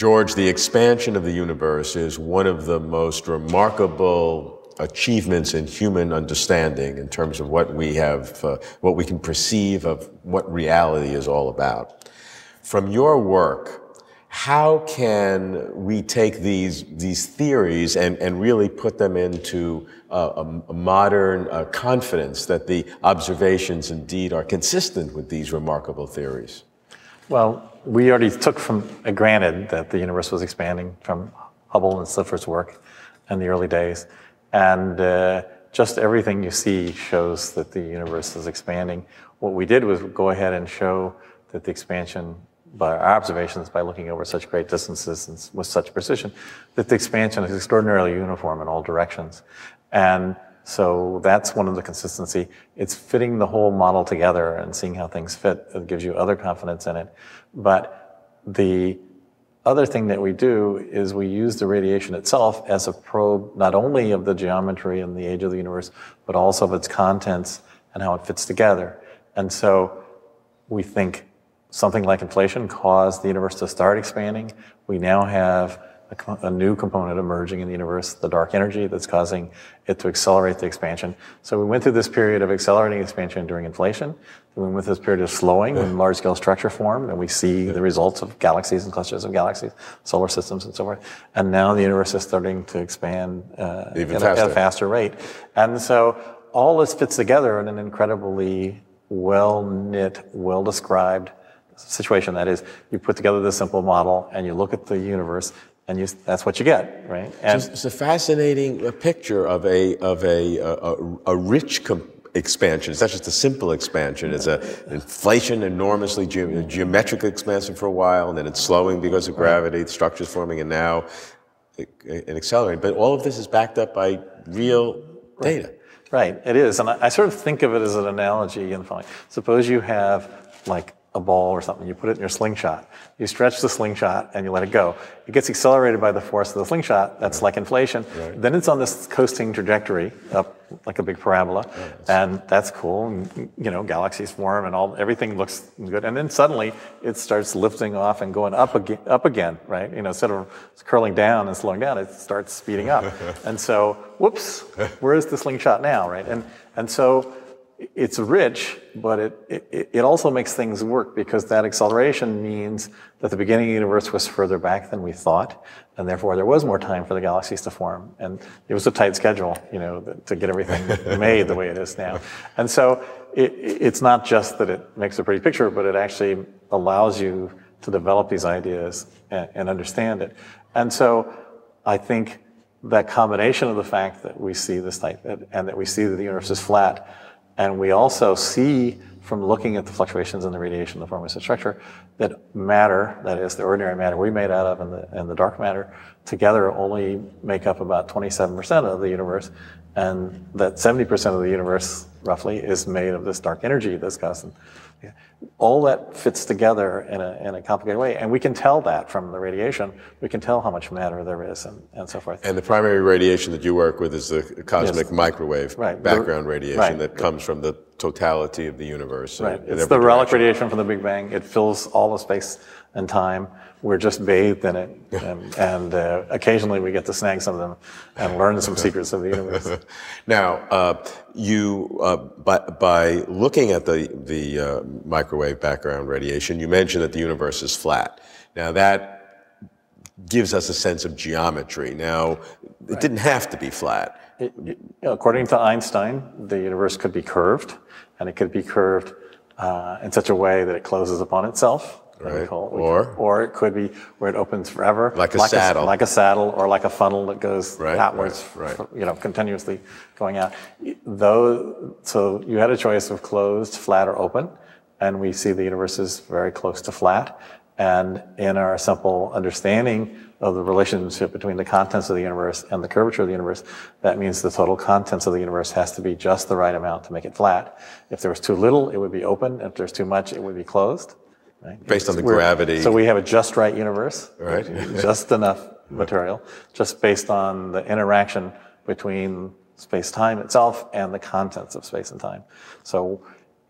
George, the expansion of the universe is one of the most remarkable achievements in human understanding in terms of what we have, what we can perceive of what reality is all about. From your work, how can we take these theories and really put them into a modern confidence that the observations indeed are consistent with these remarkable theories? Well, we already took for granted that the universe was expanding from Hubble and Slipher's work in the early days. And just everything you see shows that the universe is expanding. What we did was go ahead and show that the expansion, by our observations, by looking over such great distances and with such precision, that the expansion is extraordinarily uniform in all directions. And so that's one of the consistency. It's fitting the whole model together and seeing how things fit. It gives you other confidence in it. But the other thing that we do is we use the radiation itself as a probe, not only of the geometry and the age of the universe, but also of its contents and how it fits together. And so we think something like inflation caused the universe to start expanding. We now have a new component emerging in the universe, the dark energy that's causing it to accelerate the expansion. So we went through this period of accelerating expansion during inflation. Then we went through this period of slowing when large-scale structure formed, and we see the results of galaxies and clusters of galaxies, solar systems and so forth. And now the universe is starting to expand at a faster rate. And so all this fits together in an incredibly well-knit, well-described situation. That is, you put together this simple model and you look at the universe, and that's what you get, right? And it's a fascinating picture of a rich expansion. It's not just a simple expansion. It's an inflation, enormously geometric expansion for a while, and then it's slowing because of gravity, the structure's forming, and now it accelerating. But all of this is backed up by real data. Right, it is. And I sort of think of it as an analogy. And suppose you have, like, a ball or something, you put it in your slingshot. You stretch the slingshot and you let it go. It gets accelerated by the force of the slingshot. That's like inflation. Right. Then it's on this coasting trajectory up like a big parabola, and that's cool. And, you know, galaxies form and everything looks good. And then suddenly it starts lifting off and going up again, right? You know, instead of curling down and slowing down, it starts speeding up. And so, whoops, where is the slingshot now, right? And so, it's rich, but it also makes things work because that acceleration means that the beginning of the universe was further back than we thought, and therefore there was more time for the galaxies to form. And it was a tight schedule, you know, to get everything made the way it is now. And so it's not just that it makes a pretty picture, but it actually allows you to develop these ideas and understand it. And so I think that combination of the fact that we see this type and that we see that the universe is flat, and we also see from looking at the fluctuations in the radiation, the formless structure, that matter, that is the ordinary matter we made out of and the dark matter, together only make up about 27% of the universe. And that 70% of the universe, roughly, is made of this dark energy that's causing. All that fits together in a complicated way, and we can tell that from the radiation. We can tell how much matter there is and so forth. And the primary radiation that you work with is the cosmic microwave background radiation that comes from the totality of the universe. Right. It's the relic radiation from the Big Bang. It fills all of space and time. We're just bathed in it, and occasionally we get to snag some of them and learn some secrets of the universe. Now, by looking at the microwave background radiation, you mentioned that the universe is flat. Now, that gives us a sense of geometry. Now, it didn't have to be flat. According to Einstein, the universe could be curved, and it could be curved in such a way that it closes upon itself. Right. Or it could be where it opens forever, like a saddle, or like a funnel that goes outwards, you know, continuously going out. So you had a choice of closed, flat, or open, and we see the universe is very close to flat. And in our simple understanding of the relationship between the contents of the universe and the curvature of the universe, that means the total contents of the universe has to be just the right amount to make it flat. If there was too little, it would be open. If there's too much, it would be closed. Right? Based on the gravity. So we have a just right universe, just enough material, just based on the interaction between space-time itself and the contents of space and time. So,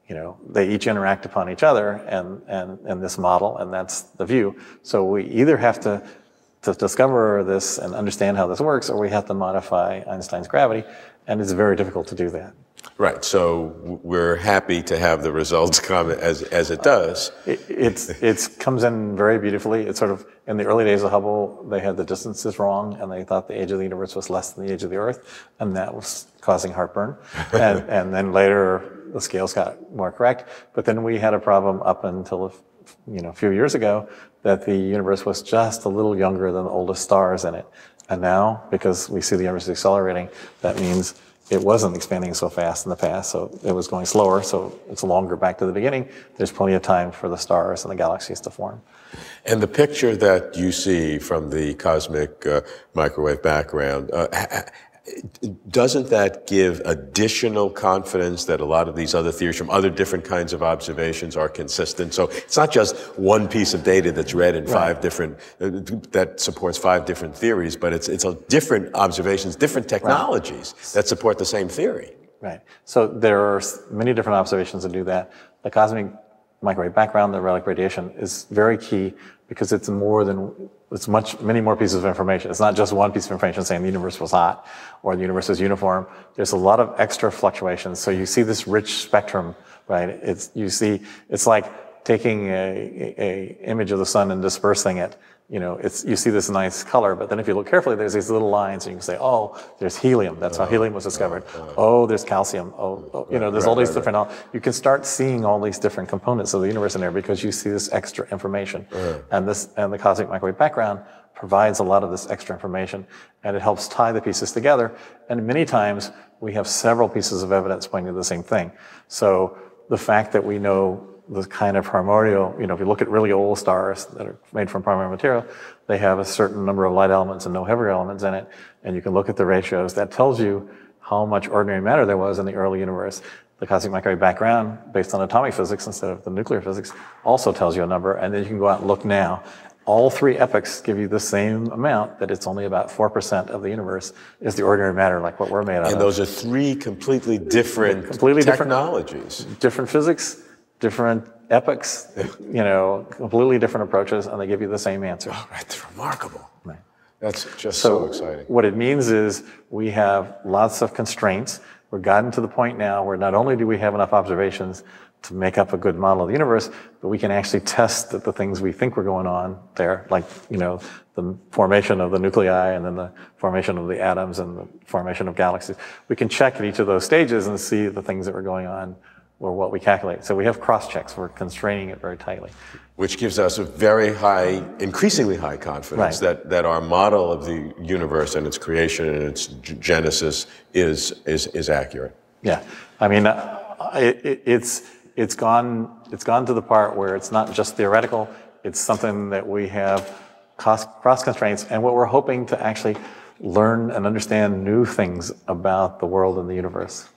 you know, they each interact upon each other and this model, and that's the view. So we either have to to discover this and understand how this works, or we have to modify Einstein's gravity, and it's very difficult to do that. Right, so we're happy to have the results come as it does. It comes in very beautifully. It's sort of, in the early days of Hubble, they had the distances wrong, and they thought the age of the universe was less than the age of the Earth, and that was causing heartburn. And then later, the scales got more correct. But then we had a problem up until, you know, a few years ago, that the universe was just a little younger than the oldest stars in it. And now, because we see the universe accelerating, that means it wasn't expanding so fast in the past, so it was going slower, so it's longer back to the beginning. There's plenty of time for the stars and the galaxies to form. And the picture that you see from the cosmic microwave background, doesn't that give additional confidence that a lot of these other theories from other different kinds of observations are consistent? So it's not just one piece of data that's read in five different, that supports five different theories, but it's different observations, different technologies that support the same theory. Right. So there are many different observations that do that. The cosmic microwave background, the relic radiation, is very key because it's more than, many more pieces of information. It's not just one piece of information saying the universe was hot or the universe is uniform. There's a lot of extra fluctuations. So you see this rich spectrum, right? It's like taking a image of the sun and dispersing it. You know, you see this nice color, but then if you look carefully, there's these little lines, and you can say, oh, there's helium. That's how helium was discovered. Oh, there's calcium. Oh, you know, there's all these different. You can start seeing all these different components of the universe in there because you see this extra information, and the cosmic microwave background provides a lot of this extra information, and it helps tie the pieces together. And many times we have several pieces of evidence pointing to the same thing. So the fact that we know the kind of primordial, you know, if you look at really old stars that are made from primordial material, they have a certain number of light elements and no heavy elements in it, and you can look at the ratios. That tells you how much ordinary matter there was in the early universe. The cosmic microwave background, based on atomic physics instead of the nuclear physics, also tells you a number, and then you can go out and look now. All three epochs give you the same amount, that it's only about 4% of the universe is the ordinary matter, like what we're made out of. And those are three completely different technologies. Different physics, different epochs, you know, completely different approaches, and they give you the same answer. Oh, right, that's remarkable. Right. That's just so exciting. What it means is we have lots of constraints. We've gotten to the point now where not only do we have enough observations to make up a good model of the universe, but we can actually test that the things we think were going on there, like, you know, the formation of the nuclei and then the formation of the atoms and the formation of galaxies. We can check at each of those stages and see the things that were going on or what we calculate. So we have cross-checks. We're constraining it very tightly. Which gives us a very high, increasingly high confidence that our model of the universe and its creation and its genesis is accurate. Yeah. I mean, it's gone to the part where it's not just theoretical. It's something that we have cross-constraints. And what we're hoping to actually learn and understand new things about the world and the universe.